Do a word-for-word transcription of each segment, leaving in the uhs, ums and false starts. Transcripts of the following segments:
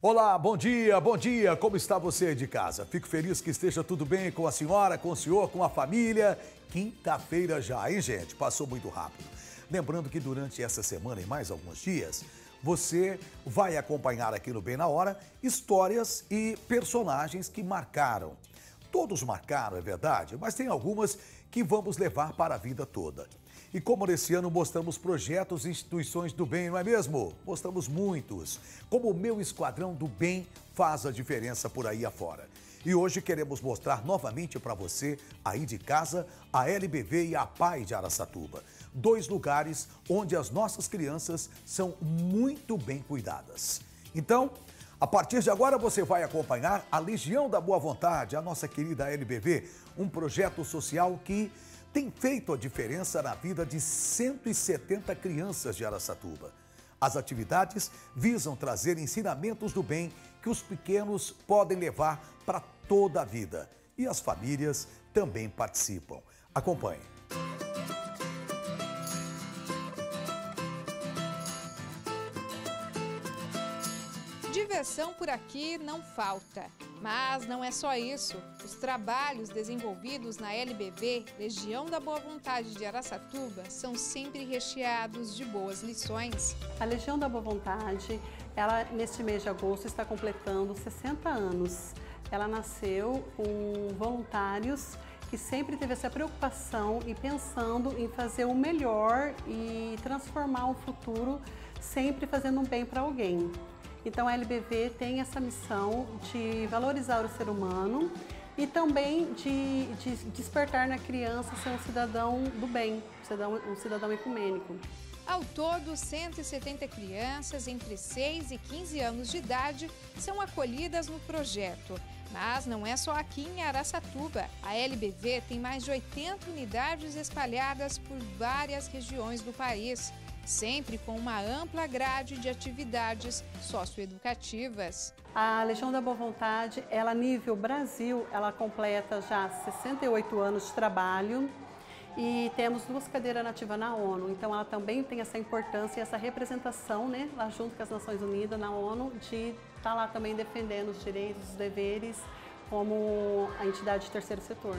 Olá, bom dia, bom dia, como está você aí de casa? Fico feliz que esteja tudo bem com a senhora, com o senhor, com a família. Quinta-feira já, hein, gente? Passou muito rápido. Lembrando que durante essa semana e mais alguns dias, você vai acompanhar aqui no Bem na Hora histórias e personagens que marcaram. Todos marcaram, é verdade, mas tem algumas que vamos levar para a vida toda. E como nesse ano mostramos projetos e instituições do bem, não é mesmo? Mostramos muitos, como o meu Esquadrão do Bem faz a diferença por aí afora. E hoje queremos mostrar novamente para você, aí de casa, a L B V e a PAI de Araçatuba. Dois lugares onde as nossas crianças são muito bem cuidadas. Então, a partir de agora você vai acompanhar a Legião da Boa Vontade, a nossa querida L B V, um projeto social que tem feito a diferença na vida de cento e setenta crianças de Araçatuba. As atividades visam trazer ensinamentos do bem que os pequenos podem levar para toda a vida. E as famílias também participam. Acompanhe. Diversão por aqui não falta. Mas não é só isso. Os trabalhos desenvolvidos na L B V, Legião da Boa Vontade de Araçatuba, são sempre recheados de boas lições. A Legião da Boa Vontade, ela neste mês de agosto está completando sessenta anos. Ela nasceu com voluntários que sempre teve essa preocupação e pensando em fazer o melhor e transformar o futuro, sempre fazendo um bem para alguém. Então, a L B V tem essa missão de valorizar o ser humano e também de, de despertar na criança ser um cidadão do bem, um cidadão, um cidadão ecumênico. Ao todo, cento e setenta crianças entre seis e quinze anos de idade são acolhidas no projeto. Mas não é só aqui em Araçatuba. A L B V tem mais de oitenta unidades espalhadas por várias regiões do país, sempre com uma ampla grade de atividades socioeducativas. A Legião da Boa Vontade, ela nível Brasil, ela completa já sessenta e oito anos de trabalho e temos duas cadeiras nativas na ONU, então ela também tem essa importância e essa representação, né, lá junto com as Nações Unidas, na ONU, de estar lá também defendendo os direitos, os deveres, como a entidade de terceiro setor.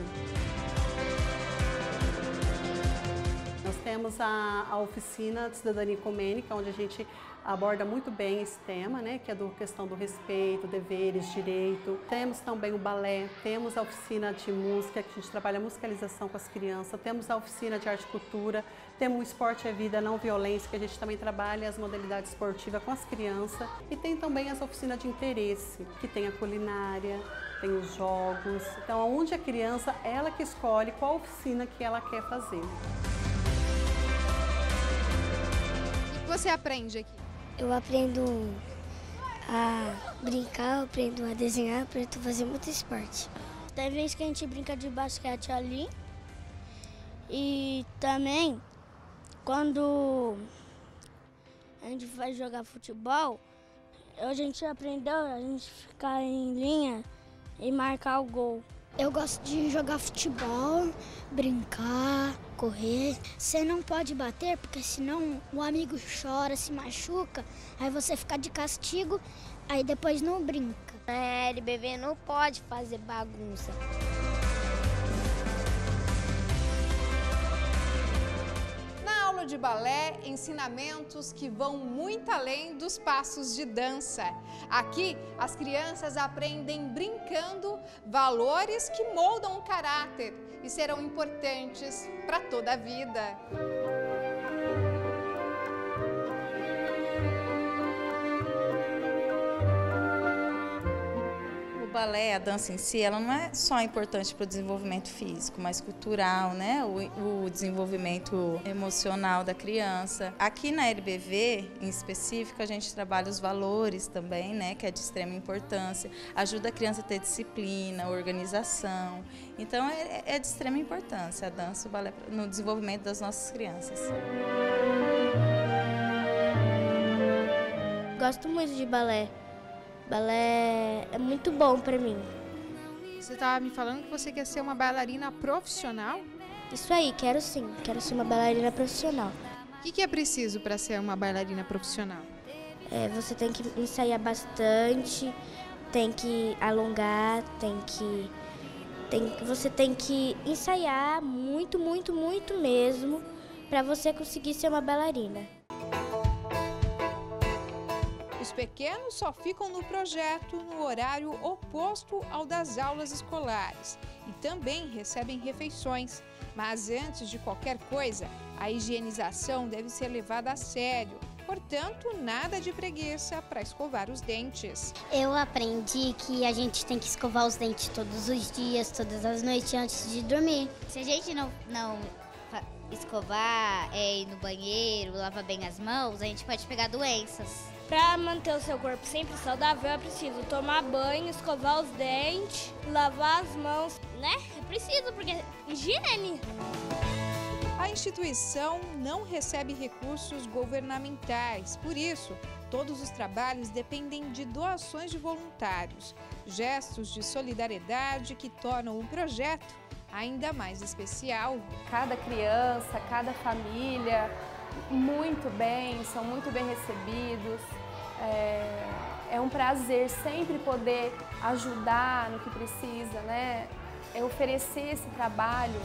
Temos a, a oficina de cidadania ecumênica, onde a gente aborda muito bem esse tema, né, que é a questão do respeito, deveres, direito. Temos também o balé, temos a oficina de música, que a gente trabalha a musicalização com as crianças, temos a oficina de arte e cultura, temos o esporte é vida, não violência, que a gente também trabalha as modalidades esportivas com as crianças. E tem também as oficinas de interesse, que tem a culinária, tem os jogos. Então, onde a criança, ela que escolhe qual oficina que ela quer fazer. O que você aprende aqui? Eu aprendo a brincar, aprendo a desenhar, aprendo a fazer muito esporte. Tem vezes que a gente brinca de basquete ali e também quando a gente vai jogar futebol, a gente aprendeu a gente ficar em linha e marcar o gol. Eu gosto de jogar futebol, brincar, correr. Você não pode bater, porque senão o amigo chora, se machuca, aí você fica de castigo, aí depois não brinca. A L B V não pode fazer bagunça. Na aula de balé, ensinamentos que vão muito além dos passos de dança. Aqui, as crianças aprendem brincando valores que moldam o caráter e serão importantes para toda a vida. O balé, a dança em si, ela não é só importante para o desenvolvimento físico, mas cultural, né? O, o desenvolvimento emocional da criança. Aqui na L B V, em específico, a gente trabalha os valores também, né? Que é de extrema importância, ajuda a criança a ter disciplina, organização. Então, é, é de extrema importância a dança, o balé, no desenvolvimento das nossas crianças. Gosto muito de balé. Balé é muito bom pra mim. Você estava me falando que você quer ser uma bailarina profissional? Isso aí, quero sim. Quero ser uma bailarina profissional. O que, que é preciso para ser uma bailarina profissional? É, você tem que ensaiar bastante, tem que alongar, tem que, tem, você tem que ensaiar muito, muito, muito mesmo para você conseguir ser uma bailarina. Os pequenos só ficam no projeto no horário oposto ao das aulas escolares e também recebem refeições. Mas antes de qualquer coisa, a higienização deve ser levada a sério. Portanto, nada de preguiça para escovar os dentes. Eu aprendi que a gente tem que escovar os dentes todos os dias, todas as noites antes de dormir. Se a gente não, não escovar, é, ir no banheiro, lavar bem as mãos, a gente pode pegar doenças. Para manter o seu corpo sempre saudável, é preciso tomar banho, escovar os dentes, lavar as mãos, né? É preciso, porque higiene. A instituição não recebe recursos governamentais, por isso, todos os trabalhos dependem de doações de voluntários, gestos de solidariedade que tornam o projeto ainda mais especial. Cada criança, cada família, muito bem, são muito bem recebidos. É, é um prazer sempre poder ajudar no que precisa, né? É oferecer esse trabalho.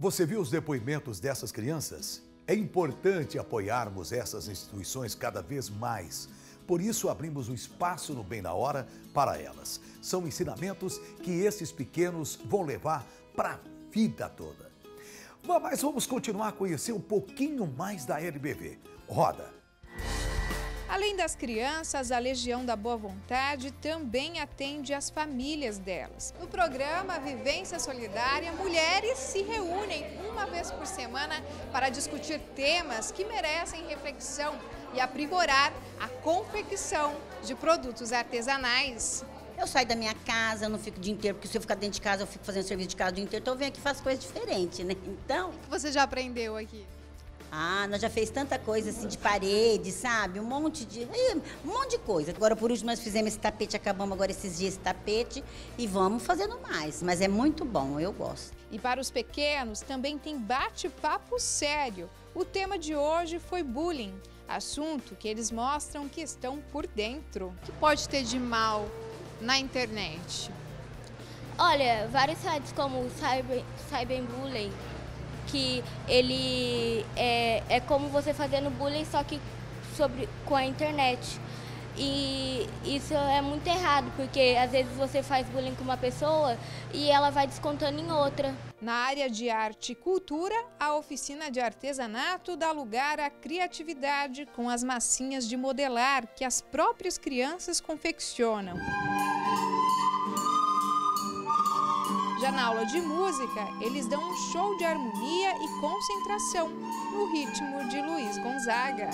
Você viu os depoimentos dessas crianças? É importante apoiarmos essas instituições cada vez mais. Por isso, abrimos um espaço no Bem na Hora para elas. São ensinamentos que esses pequenos vão levar para a vida toda. Mas vamos continuar a conhecer um pouquinho mais da L B V. Roda! Além das crianças, a Legião da Boa Vontade também atende as famílias delas. No programa Vivência Solidária, mulheres se reúnem uma vez por semana para discutir temas que merecem reflexão e aprimorar a confecção de produtos artesanais. Eu saio da minha casa, eu não fico o dia inteiro, porque se eu ficar dentro de casa, eu fico fazendo serviço de casa o dia inteiro, então eu venho aqui e faço coisa diferente, né? Então... O que você já aprendeu aqui? Ah, nós já fez tanta coisa assim de parede, sabe? Um monte de... Um monte de coisa. Agora, por último, nós fizemos esse tapete, acabamos agora esses dias esse tapete e vamos fazendo mais. Mas é muito bom, eu gosto. E para os pequenos também tem bate-papo sério. O tema de hoje foi bullying, assunto que eles mostram que estão por dentro. O que pode ter de mal na internet? Olha, vários sites como o cyber, cyberbullying, que ele é, é como você fazendo bullying, só que sobre, com a internet. E isso é muito errado, porque às vezes você faz bullying com uma pessoa e ela vai descontando em outra. Na área de arte e cultura, a oficina de artesanato dá lugar à criatividade com as massinhas de modelar que as próprias crianças confeccionam. Já na aula de música, eles dão um show de harmonia e concentração no ritmo de Luiz Gonzaga.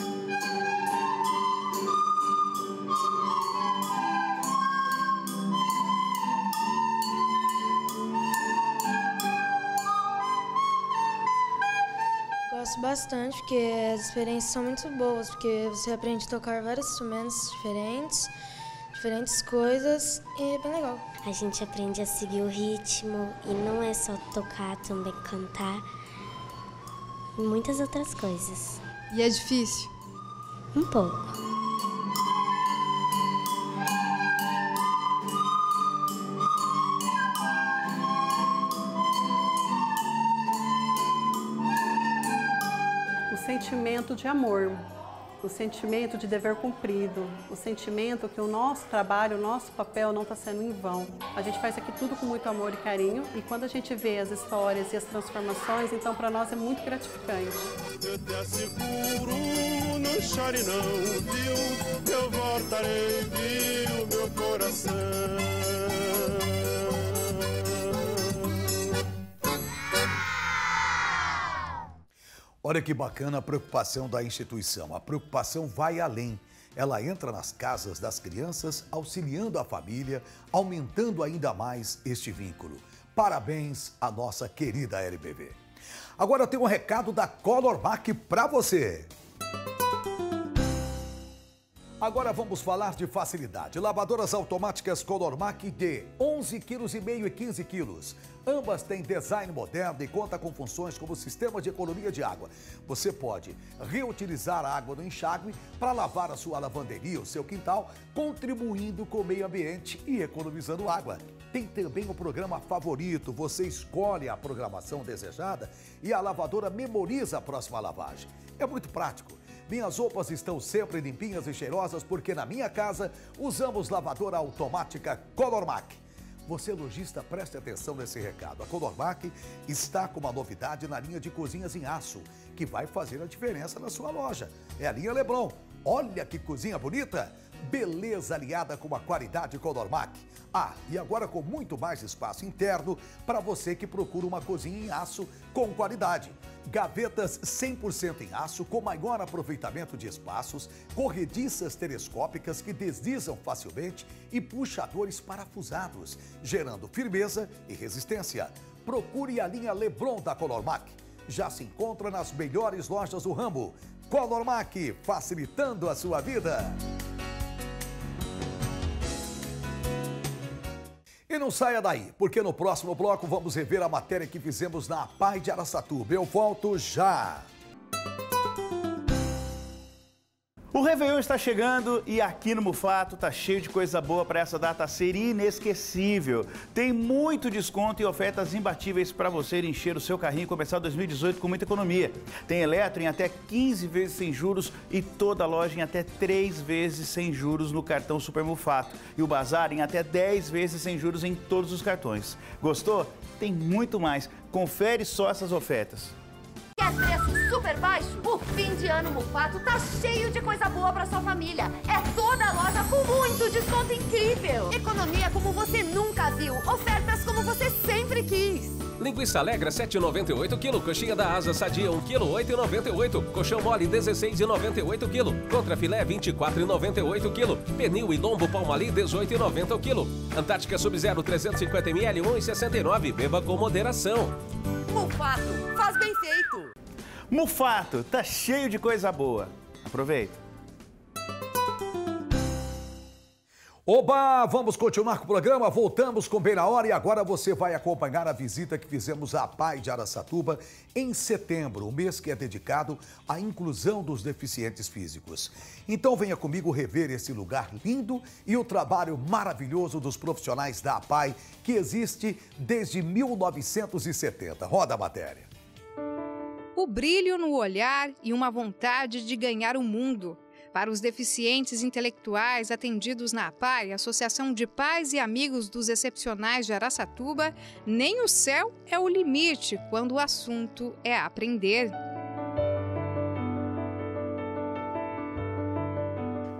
Gosto bastante porque as experiências são muito boas, porque você aprende a tocar vários instrumentos diferentes, diferentes coisas, e é bem legal. A gente aprende a seguir o ritmo e não é só tocar, também cantar e muitas outras coisas. E é difícil? Um pouco. O sentimento de amor. O sentimento de dever cumprido, o sentimento que o nosso trabalho, o nosso papel não está sendo em vão. A gente faz aqui tudo com muito amor e carinho, e quando a gente vê as histórias e as transformações, então para nós é muito gratificante. Eu te asseguro, não chore não, viu? Eu voltarei, viu, meu coração. Olha que bacana a preocupação da instituição. A preocupação vai além. Ela entra nas casas das crianças, auxiliando a família, aumentando ainda mais este vínculo. Parabéns à nossa querida L B V. Agora tem um recado da Colormaq para você. Agora vamos falar de facilidade. Lavadoras automáticas Colormaq de onze vírgula cinco quilos e quinze quilos. Ambas têm design moderno e conta com funções como sistema de economia de água. Você pode reutilizar a água do enxágue para lavar a sua lavanderia ou seu quintal, contribuindo com o meio ambiente e economizando água. Tem também o programa favorito. Você escolhe a programação desejada e a lavadora memoriza a próxima lavagem. É muito prático. Minhas roupas estão sempre limpinhas e cheirosas porque na minha casa usamos lavadora automática Colormaq. Você, lojista, preste atenção nesse recado. A Colormaq está com uma novidade na linha de cozinhas em aço, que vai fazer a diferença na sua loja. É a linha Leblon. Olha que cozinha bonita! Beleza aliada com a qualidade Colormaq. Ah, e agora com muito mais espaço interno para você que procura uma cozinha em aço com qualidade. Gavetas cem por cento em aço, com maior aproveitamento de espaços, corrediças telescópicas que deslizam facilmente e puxadores parafusados, gerando firmeza e resistência. Procure a linha Leblon da Colormaq. Já se encontra nas melhores lojas do ramo. Colormaq, facilitando a sua vida. E não saia daí, porque no próximo bloco vamos rever a matéria que fizemos na PAI de Araçatuba. Eu volto já! O Réveillon está chegando e aqui no Mufato tá cheio de coisa boa para essa data ser inesquecível. Tem muito desconto e ofertas imbatíveis para você encher o seu carrinho e começar dois mil e dezoito com muita economia. Tem eletro em até quinze vezes sem juros e toda loja em até três vezes sem juros no cartão Super Mufato. E o bazar em até dez vezes sem juros em todos os cartões. Gostou? Tem muito mais. Confere só essas ofertas. Quer preço super baixo? O fim de ano Mufato tá cheio de coisa boa pra sua família. É toda loja com muito desconto incrível. Economia como você nunca viu. Ofertas como você sempre quis. Linguiça Alegra sete reais e noventa e oito centavos, coxinha da Asa Sadia um quilo oito reais e noventa e oito centavos, colchão mole dezesseis reais e noventa e oito centavos, contrafilé vinte e quatro reais e noventa e oito centavos, pernil e lombo Palmali dezoito reais e noventa centavos, Antártica Sub-Zero trezentos e cinquenta mililitros um real e sessenta e nove centavos, beba com moderação. Mufato, faz bem feito. Mufato, tá cheio de coisa boa. Aproveita. Oba, vamos continuar com o programa, voltamos com Bem na Hora e agora você vai acompanhar a visita que fizemos à PAI de Araçatuba em setembro, um mês que é dedicado à inclusão dos deficientes físicos. Então venha comigo rever esse lugar lindo e o trabalho maravilhoso dos profissionais da PAI, que existe desde mil novecentos e setenta. Roda a matéria. O brilho no olhar e uma vontade de ganhar o mundo. Para os deficientes intelectuais atendidos na PAI, Associação de Pais e Amigos dos Excepcionais de Araçatuba, nem o céu é o limite quando o assunto é aprender.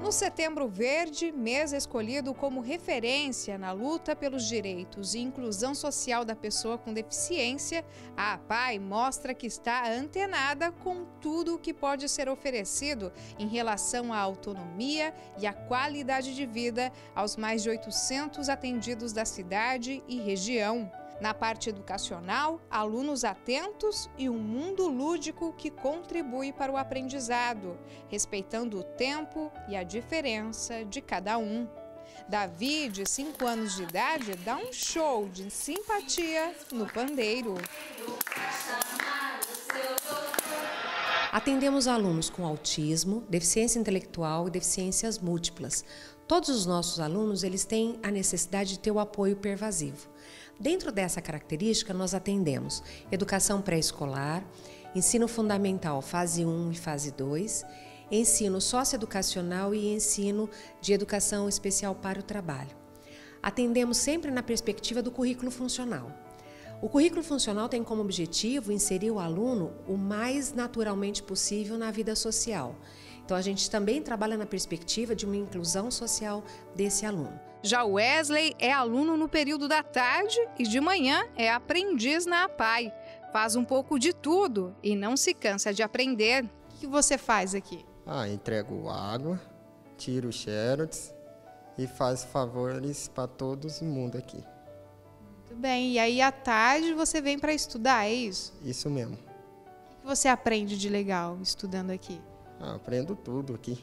No Setembro Verde, mês escolhido como referência na luta pelos direitos e inclusão social da pessoa com deficiência, a PAI mostra que está antenada com tudo o que pode ser oferecido em relação à autonomia e à qualidade de vida aos mais de oitocentos atendidos da cidade e região. Na parte educacional, alunos atentos e um mundo lúdico que contribui para o aprendizado, respeitando o tempo e a diferença de cada um. Davi, de cinco anos de idade, dá um show de simpatia no pandeiro. Atendemos alunos com autismo, deficiência intelectual e deficiências múltiplas. Todos os nossos alunos, eles têm a necessidade de ter o apoio pervasivo. Dentro dessa característica, nós atendemos educação pré-escolar, ensino fundamental fase um e fase dois, ensino socioeducacional e ensino de educação especial para o trabalho. Atendemos sempre na perspectiva do currículo funcional. O currículo funcional tem como objetivo inserir o aluno o mais naturalmente possível na vida social. Então a gente também trabalha na perspectiva de uma inclusão social desse aluno. Já o Wesley é aluno no período da tarde e de manhã é aprendiz na PAI. Faz um pouco de tudo e não se cansa de aprender. O que você faz aqui? Ah, entrego água, tiro xerox e faço favores para todo mundo aqui. Muito bem, e aí à tarde você vem para estudar, é isso? Isso mesmo. O que você aprende de legal estudando aqui? Ah, aprendo tudo aqui.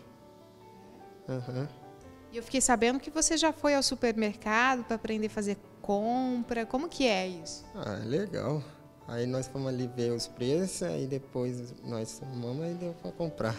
Uhum. E eu fiquei sabendo que você já foi ao supermercado para aprender a fazer compra. Como que é isso? Ah, legal. Aí nós fomos ali ver os preços, aí depois nós somamos e deu para comprar.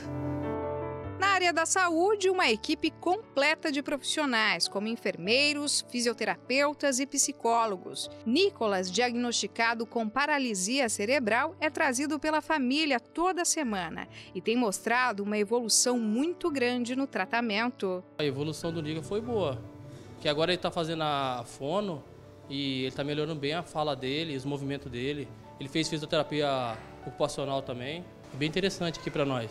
Na área da saúde, uma equipe completa de profissionais, como enfermeiros, fisioterapeutas e psicólogos. Nicolas, diagnosticado com paralisia cerebral, é trazido pela família toda semana e tem mostrado uma evolução muito grande no tratamento. A evolução do Nicolas foi boa, que agora ele está fazendo a fono e ele está melhorando bem a fala dele, os movimentos dele. Ele fez fisioterapia ocupacional também, bem interessante aqui para nós.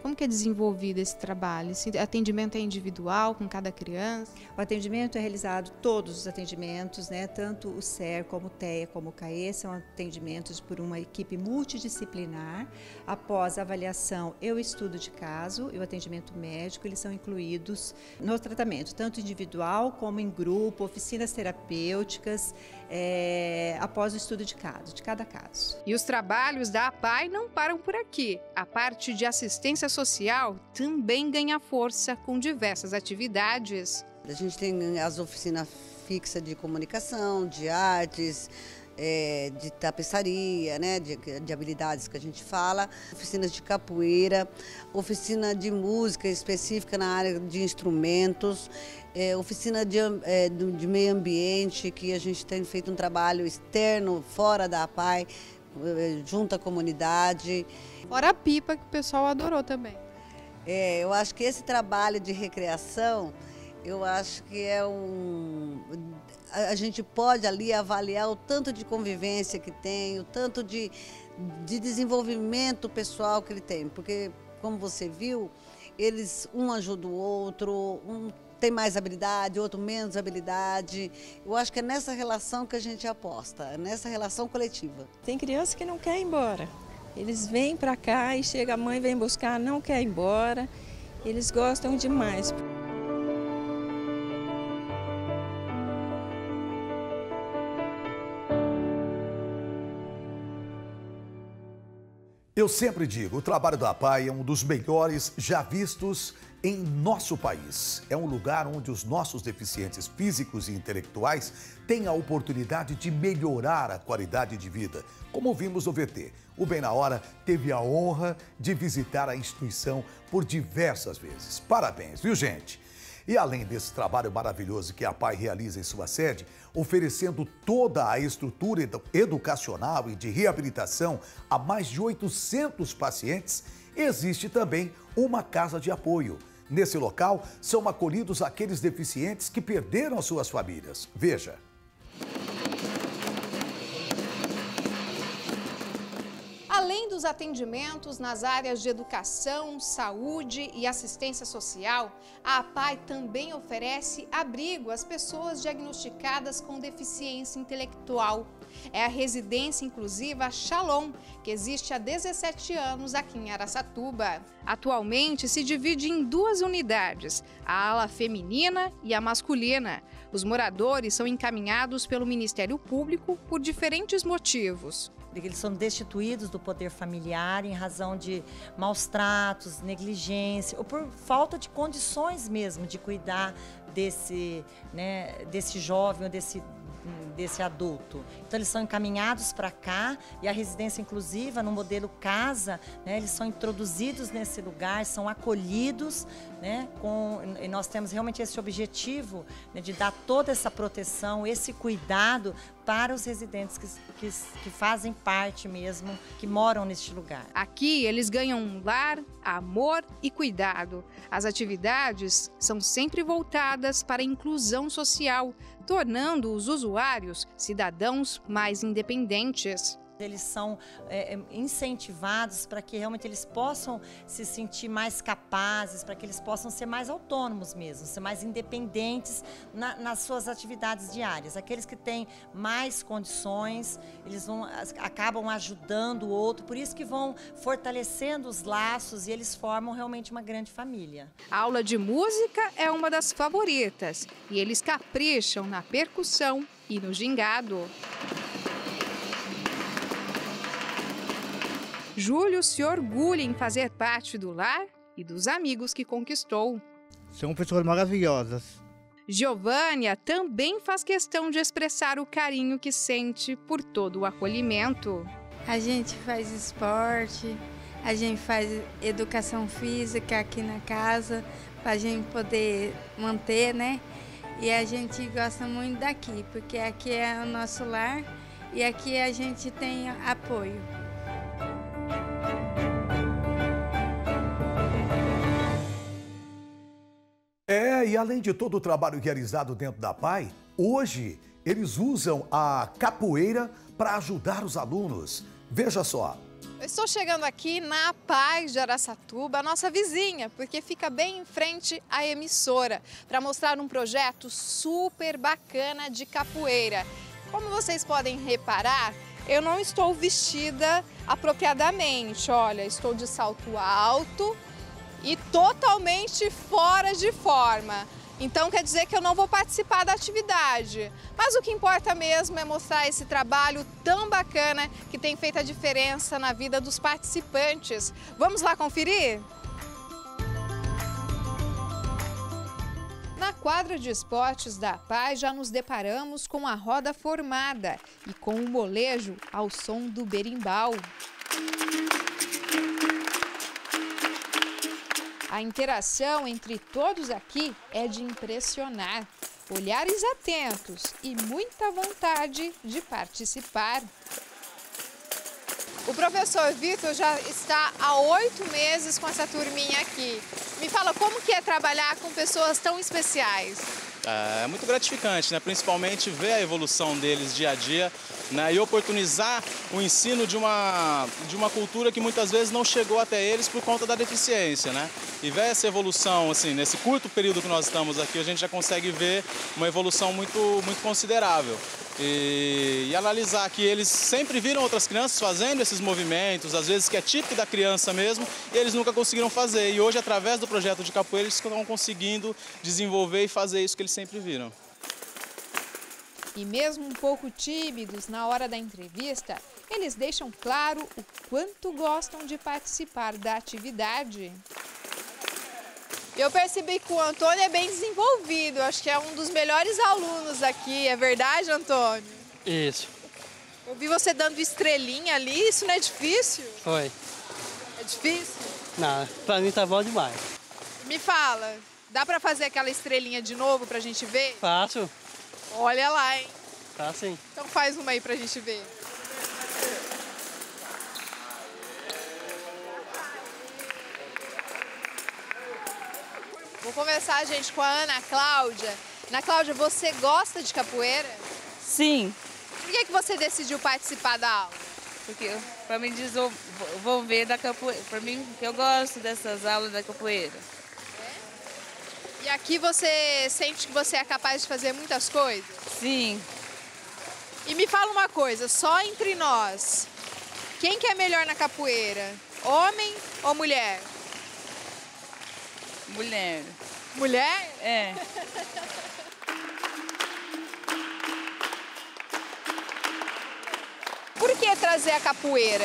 Como que é desenvolvido esse trabalho? Esse atendimento é individual com cada criança? O atendimento é realizado, todos os atendimentos, né? Tanto o S E R, como o T E A, como o C A E, são atendimentos por uma equipe multidisciplinar. Após a avaliação e o estudo de caso e o atendimento médico, eles são incluídos no tratamento, tanto individual como em grupo, oficinas terapêuticas, é, após o estudo de caso, de cada caso. E os trabalhos da A P A I não param por aqui. A parte de assistência social social também ganha força com diversas atividades. A gente tem as oficinas fixas de comunicação, de artes, é, de tapeçaria, né, de, de habilidades que a gente fala, oficinas de capoeira, oficina de música específica na área de instrumentos, é, oficina de, é, de meio ambiente, que a gente tem feito um trabalho externo, fora da A P A I, junto à comunidade. Fora a pipa, que o pessoal adorou também. É, eu acho que esse trabalho de recreação, eu acho que é um... A gente pode ali avaliar o tanto de convivência que tem, o tanto de, de desenvolvimento pessoal que ele tem. Porque, como você viu, eles um ajuda o outro, um tem mais habilidade, outro menos habilidade. Eu acho que é nessa relação que a gente aposta, é nessa relação coletiva. Tem criança que não quer ir embora. Eles vêm para cá e chega a mãe, vem buscar, não quer ir embora. Eles gostam demais. Eu sempre digo, o trabalho da A P A I é um dos melhores já vistos em nosso país. É um lugar onde os nossos deficientes físicos e intelectuais têm a oportunidade de melhorar a qualidade de vida. Como vimos no V T, o Bem na Hora teve a honra de visitar a instituição por diversas vezes. Parabéns, viu, gente? E além desse trabalho maravilhoso que a A P A I realiza em sua sede, oferecendo toda a estrutura edu- educacional e de reabilitação a mais de oitocentos pacientes, existe também uma casa de apoio. Nesse local, são acolhidos aqueles deficientes que perderam suas famílias. Veja. Além dos atendimentos nas áreas de educação, saúde e assistência social, a A P A I também oferece abrigo às pessoas diagnosticadas com deficiência intelectual. É a residência inclusiva Shalom, que existe há dezessete anos aqui em Araçatuba. Atualmente se divide em duas unidades, a ala feminina e a masculina. Os moradores são encaminhados pelo Ministério Público por diferentes motivos. Eles são destituídos do poder familiar em razão de maus tratos, negligência ou por falta de condições mesmo de cuidar desse, né, desse jovem ou desse, desse adulto. Então eles são encaminhados para cá e a residência inclusiva no modelo casa, né, eles são introduzidos nesse lugar, são acolhidos, né, com, e nós temos realmente esse objetivo, né, de dar toda essa proteção, esse cuidado para os residentes que, que, que fazem parte mesmo, que moram neste lugar. Aqui eles ganham um lar, amor e cuidado. As atividades são sempre voltadas para a inclusão social, tornando os usuários cidadãos mais independentes. Eles são é, incentivados para que realmente eles possam se sentir mais capazes, para que eles possam ser mais autônomos mesmo, ser mais independentes na, nas suas atividades diárias. Aqueles que têm mais condições, eles vão, acabam ajudando o outro, por isso que vão fortalecendo os laços e eles formam realmente uma grande família. A aula de música é uma das favoritas e eles capricham na percussão e no gingado. Júlio se orgulha em fazer parte do lar e dos amigos que conquistou. São pessoas maravilhosas. Giovânia também faz questão de expressar o carinho que sente por todo o acolhimento. A gente faz esporte, a gente faz educação física aqui na casa, para a gente poder manter, né? E a gente gosta muito daqui, porque aqui é o nosso lar e aqui a gente tem apoio. É, e além de todo o trabalho realizado dentro da P A I, hoje eles usam a capoeira para ajudar os alunos. Veja só. Eu estou chegando aqui na P A I de Araçatuba, a nossa vizinha, porque fica bem em frente à emissora, para mostrar um projeto super bacana de capoeira. Como vocês podem reparar, eu não estou vestida apropriadamente, olha, estou de salto alto e totalmente fora de forma. Então quer dizer que eu não vou participar da atividade, mas o que importa mesmo é mostrar esse trabalho tão bacana que tem feito a diferença na vida dos participantes. Vamos lá conferir? Na quadra de esportes da P A I já nos deparamos com a roda formada e com o molejo ao som do berimbau. A interação entre todos aqui é de impressionar. Olhares atentos e muita vontade de participar. O professor Vitor já está há oito meses com essa turminha aqui. Me fala, como que é trabalhar com pessoas tão especiais? É muito gratificante, né? Principalmente ver a evolução deles dia a dia, né? E oportunizar o ensino de uma, de uma cultura que muitas vezes não chegou até eles por conta da deficiência, né? E ver essa evolução, assim, nesse curto período que nós estamos aqui, a gente já consegue ver uma evolução muito, muito considerável. E, e analisar que eles sempre viram outras crianças fazendo esses movimentos, às vezes que é típico da criança mesmo, e eles nunca conseguiram fazer. E hoje, através do projeto de capoeira, eles estão conseguindo desenvolver e fazer isso que eles sempre viram. E mesmo um pouco tímidos na hora da entrevista, eles deixam claro o quanto gostam de participar da atividade. Eu percebi que o Antônio é bem desenvolvido, acho que é um dos melhores alunos aqui, é verdade, Antônio? Isso. Eu vi você dando estrelinha ali, isso não é difícil? Foi. É difícil? Não, pra mim tá bom demais. Me fala, dá pra fazer aquela estrelinha de novo pra gente ver? Faço. Olha lá, hein? Tá sim. Então faz uma aí pra gente ver. Vou conversar, gente, com a Ana Cláudia. Ana Cláudia, você gosta de capoeira? Sim. Por que, é que você decidiu participar da aula? Porque para me desenvolver da capoeira, para mim que eu gosto dessas aulas da capoeira. É? E aqui você sente que você é capaz de fazer muitas coisas? Sim. E me fala uma coisa, só entre nós, quem que é melhor na capoeira, homem ou mulher? Mulher. Mulher? É. Por que trazer a capoeira?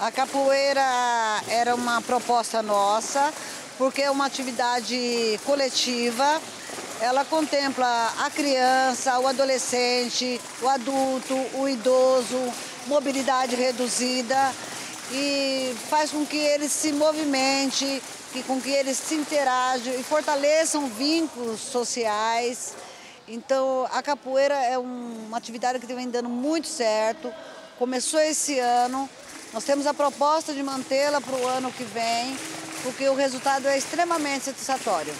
A capoeira era uma proposta nossa, porque é uma atividade coletiva. Ela contempla a criança, o adolescente, o adulto, o idoso, mobilidade reduzida e faz com que eles se movimentem, que com que eles se interagem e fortaleçam vínculos sociais. Então, a capoeira é um, uma atividade que vem dando muito certo. Começou esse ano, nós temos a proposta de mantê-la para o ano que vem, porque o resultado é extremamente satisfatório.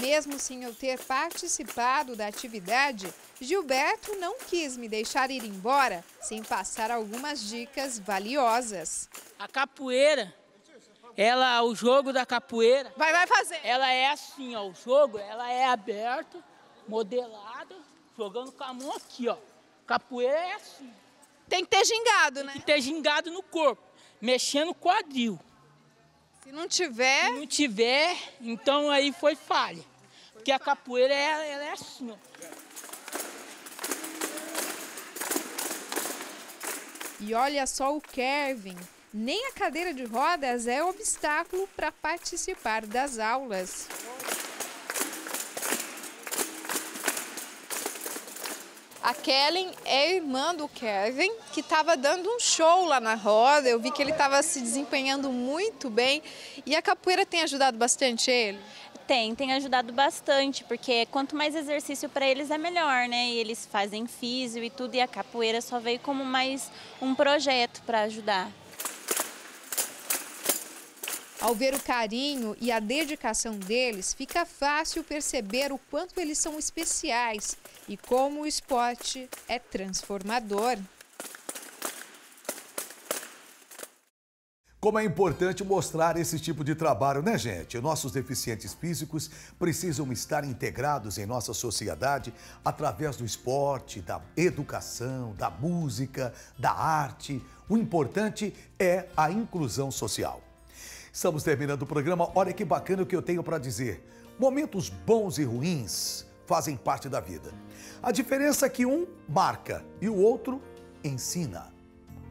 Mesmo sem eu ter participado da atividade, Gilberto não quis me deixar ir embora sem passar algumas dicas valiosas. A capoeira, ela, o jogo da capoeira... Vai, vai fazer! Ela é assim, ó, o jogo, ela é aberto, modelado, jogando com a mão aqui, ó. Capoeira é assim. Tem que ter gingado, Tem né? Tem que ter gingado no corpo, mexendo o quadril. Se não tiver... Se não tiver, então aí foi falha. Porque a capoeira, ela, ela é assim, ó. E olha só o Kevin, nem a cadeira de rodas é obstáculo para participar das aulas. A Kellen é irmã do Kevin, que estava dando um show lá na roda. Eu vi que ele estava se desempenhando muito bem. E a capoeira tem ajudado bastante ele? Tem, tem ajudado bastante, porque quanto mais exercício para eles é melhor, né? E eles fazem físio e tudo, e a capoeira só veio como mais um projeto para ajudar. Ao ver o carinho e a dedicação deles, fica fácil perceber o quanto eles são especiais e como o esporte é transformador. Como é importante mostrar esse tipo de trabalho, né, gente? Nossos deficientes físicos precisam estar integrados em nossa sociedade através do esporte, da educação, da música, da arte. O importante é a inclusão social. Estamos terminando o programa. Olha que bacana o que eu tenho para dizer. Momentos bons e ruins fazem parte da vida. A diferença é que um marca e o outro ensina.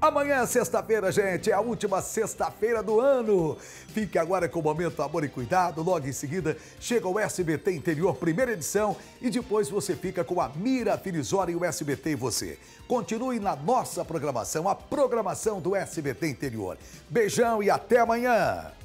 Amanhã, sexta-feira, gente, é a última sexta-feira do ano. Fique agora com o Momento Amor e Cuidado. Logo em seguida, chega o S B T Interior, primeira edição. E depois você fica com a Mira Filizori e o S B T e Você. Continue na nossa programação, a programação do S B T Interior. Beijão e até amanhã.